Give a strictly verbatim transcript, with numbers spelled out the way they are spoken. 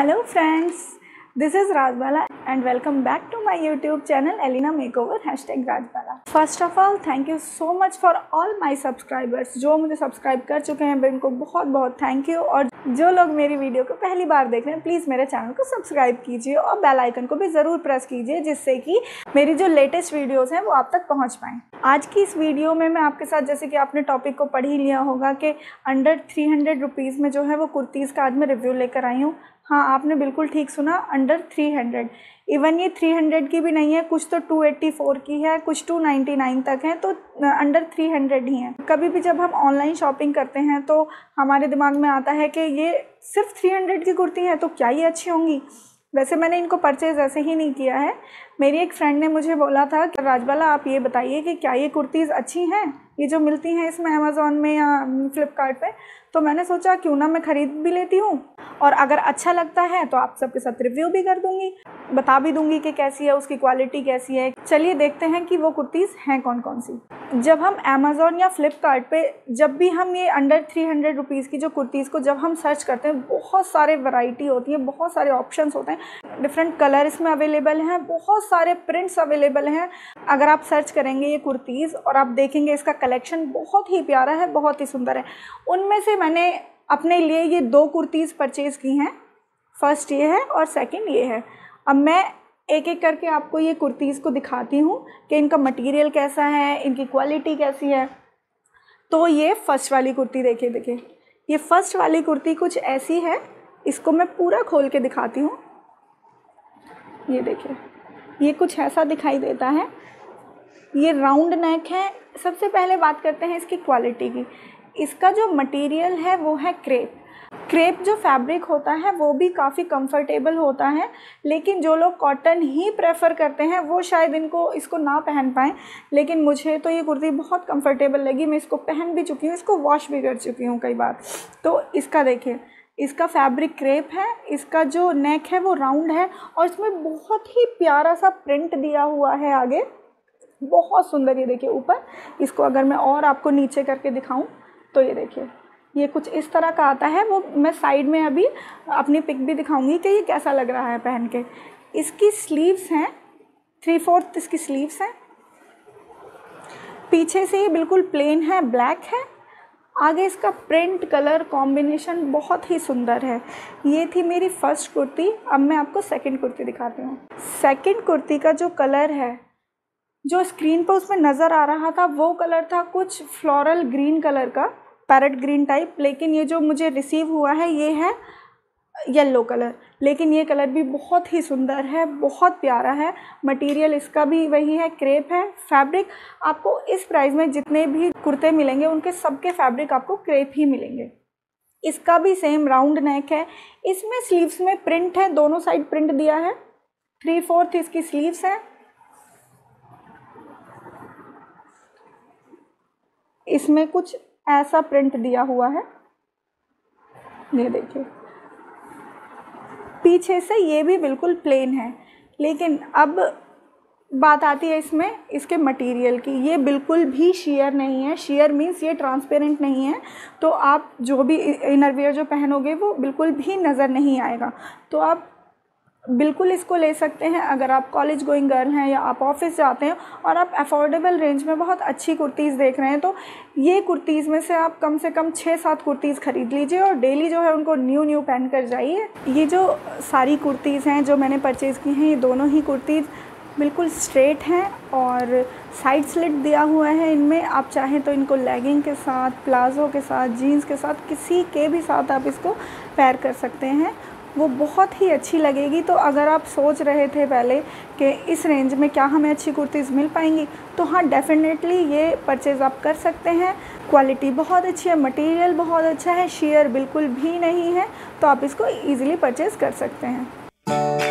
Hello friends, this is Rajbala and welcome back to my YouTube channel Elina Makeover hashtag Rajbala. First of all, thank you so much for all my subscribers जो मुझे subscribe कर चुके हैं, उनको बहुत बहुत thank you. और जो लोग मेरी वीडियो को पहली बार देख रहे हैं, प्लीज़ मेरे चैनल को सब्सक्राइब कीजिए और बेल आइकन को भी ज़रूर प्रेस कीजिए, जिससे कि मेरी जो लेटेस्ट वीडियोज़ हैं वो आप तक पहुँच पाएँ। आज की इस वीडियो में मैं आपके साथ, जैसे कि आपने टॉपिक को पढ़ ही लिया होगा, कि अंडर थ्री हंड्रेड रुपीज़ में जो है वो कुर्तीज़ का आज मैं रिव्यू लेकर आई हूँ। हाँ, आपने बिल्कुल ठीक सुना, अंडर थ्री हंड्रेड। इवन ये थ्री हंड्रेड की भी नहीं है, कुछ तो टू एटी फोर की है, कुछ टू नाइंटी नाइन तक है, तो अंडर थ्री हंड्रेड ही हैं। कभी भी जब हम ऑनलाइन शॉपिंग करते हैं तो हमारे दिमाग में आता है कि ये सिर्फ थ्री हंड्रेड की कुर्ती है, तो क्या ये अच्छी होंगी। वैसे मैंने इनको परचेज़ ऐसे ही नहीं किया है। मेरी एक फ्रेंड ने मुझे बोला था कि राजबाला आप ये बताइए कि क्या ये कुर्तीज़ अच्छी हैं, ये जो मिलती हैं इसमें अमेज़ॉन में या फ्लिपकार्ट पे। तो मैंने सोचा क्यों ना मैं ख़रीद भी लेती हूँ, और अगर अच्छा लगता है तो आप सबके साथ रिव्यू भी कर दूँगी, बता भी दूँगी कि कैसी है, उसकी क्वालिटी कैसी है। चलिए देखते हैं कि वो कुर्तीज़ हैं कौन कौन सी। जब हम अमेज़ॉन या फ्लिपकार्ट पे जब भी हम ये अंडर थ्री हंड्रेड रुपीज़ की जो कुर्तीज़ को जब हम सर्च करते हैं, बहुत सारे वैरायटी होती है, बहुत सारे ऑप्शंस होते हैं, डिफरेंट कलर इसमें अवेलेबल हैं, बहुत सारे प्रिंट्स अवेलेबल हैं। अगर आप सर्च करेंगे ये कुर्तीज़ और आप देखेंगे इसका कलेक्शन बहुत ही प्यारा है, बहुत ही सुंदर है। उनमें से मैंने अपने लिए ये दो कुर्तीज़ परचेज़ की हैं, फर्स्ट ये है और सेकेंड ये है। अब मैं एक एक करके आपको ये कुर्तीज़ को दिखाती हूँ कि इनका मटेरियल कैसा है, इनकी क्वालिटी कैसी है। तो ये फ़र्स्ट वाली कुर्ती देखिए, देखिए ये फ़र्स्ट वाली कुर्ती कुछ ऐसी है, इसको मैं पूरा खोल के दिखाती हूँ। ये देखिए, ये कुछ ऐसा दिखाई देता है, ये राउंड नेक है। सबसे पहले बात करते हैं इसकी क्वालिटी की। इसका जो मटेरियल है वो है क्रेप। क्रेप जो फैब्रिक होता है वो भी काफ़ी कंफर्टेबल होता है, लेकिन जो लोग कॉटन ही प्रेफर करते हैं वो शायद इनको इसको ना पहन पाएँ, लेकिन मुझे तो ये कुर्ती बहुत कंफर्टेबल लगी। मैं इसको पहन भी चुकी हूँ, इसको वॉश भी कर चुकी हूँ कई बार। तो इसका देखिए, इसका फैब्रिक क्रेप है, इसका जो नेक है वो राउंड है, और इसमें बहुत ही प्यारा सा प्रिंट दिया हुआ है आगे, बहुत सुंदर। ये देखिए ऊपर, इसको अगर मैं और आपको नीचे करके दिखाऊं तो ये देखिए, ये कुछ इस तरह का आता है। वो मैं साइड में अभी अपनी पिक भी दिखाऊंगी कि ये कैसा लग रहा है पहन के। इसकी स्लीव्स हैं, थ्री फोर्थ इसकी स्लीव्स हैं। पीछे से ये बिल्कुल प्लेन है, ब्लैक है। आगे इसका प्रिंट कलर कॉम्बिनेशन बहुत ही सुंदर है। ये थी मेरी फर्स्ट कुर्ती। अब मैं आपको सेकंड कुर्ती दिखाती हूँ। सेकंड कुर्ती का जो कलर है, जो स्क्रीन पर उसमें नज़र आ रहा था वो कलर था कुछ फ्लोरल ग्रीन कलर का, पैरेट ग्रीन टाइप। लेकिन ये जो मुझे रिसीव हुआ है ये है येलो कलर, लेकिन ये कलर भी बहुत ही सुंदर है, बहुत प्यारा है। मटेरियल इसका भी वही है, क्रेप है। फैब्रिक आपको इस प्राइस में जितने भी कुर्ते मिलेंगे उनके सबके फैब्रिक आपको क्रेप ही मिलेंगे। इसका भी सेम राउंड नेक है, इसमें स्लीव्स में प्रिंट है, दोनों साइड प्रिंट दिया है। थ्री फोर्थ इसकी स्लीव्स है। इसमें कुछ ऐसा प्रिंट दिया हुआ है, ये देखिए। पीछे से ये भी बिल्कुल प्लेन है, लेकिन अब बात आती है इसमें इसके मटेरियल की। ये बिल्कुल भी शेयर नहीं है, शेयर मीन्स ये ट्रांसपेरेंट नहीं है, तो आप जो भी इनरवियर जो पहनोगे वो बिल्कुल भी नज़र नहीं आएगा। तो आप बिल्कुल इसको ले सकते हैं अगर आप कॉलेज गोइंग गर्ल हैं या आप ऑफिस जाते हैं और आप अफोर्डेबल रेंज में बहुत अच्छी कुर्तीज़ देख रहे हैं, तो ये कुर्तीज़ में से आप कम से कम छः सात कुर्तीज़ खरीद लीजिए और डेली जो है उनको न्यू न्यू पहन कर जाइए। ये जो सारी कुर्तीज़ हैं जो मैंने परचेज़ की हैं, ये दोनों ही कुर्तीज़ बिल्कुल स्ट्रेट हैं और साइड स्लिट दिया हुआ है इनमें। आप चाहें तो इनको लेगिंग के साथ, प्लाज़ो के साथ, जीन्स के साथ, किसी के भी साथ आप इसको पेयर कर सकते हैं, वो बहुत ही अच्छी लगेगी। तो अगर आप सोच रहे थे पहले कि इस रेंज में क्या हमें अच्छी कुर्तीज़ मिल पाएंगी, तो हाँ डेफ़िनेटली ये परचेज़ आप कर सकते हैं। क्वालिटी बहुत अच्छी है, मटेरियल बहुत अच्छा है, शेयर बिल्कुल भी नहीं है, तो आप इसको ईज़िली परचेज़ कर सकते हैं।